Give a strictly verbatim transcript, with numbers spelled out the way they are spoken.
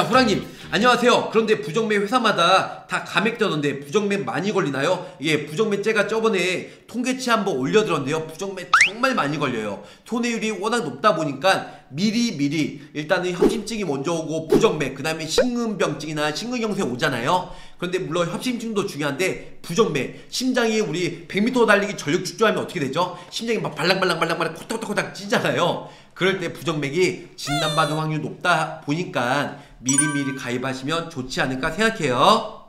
자, 호랑님 안녕하세요. 그런데 부정맥 회사마다 다 감액되던데 부정맥 많이 걸리나요? 예, 부정맥 제가 저번에 통계치 한번 올려드렸는데요. 부정맥 정말 많이 걸려요. 손해율이 워낙 높다 보니까 미리 미리 일단은 협심증이 먼저 오고 부정맥, 그 다음에 심근병증이나 심근경색 오잖아요. 그런데 물론 협심증도 중요한데 부정맥, 심장이 우리 백 미터 달리기 전력 축조하면 어떻게 되죠? 심장이 막 발랑발랑발랑발랑 코딱코딱 찌잖아요. 그럴 때 부정맥이 진단받을 확률이 높다 보니까 미리미리 가입하시면 좋지 않을까 생각해요.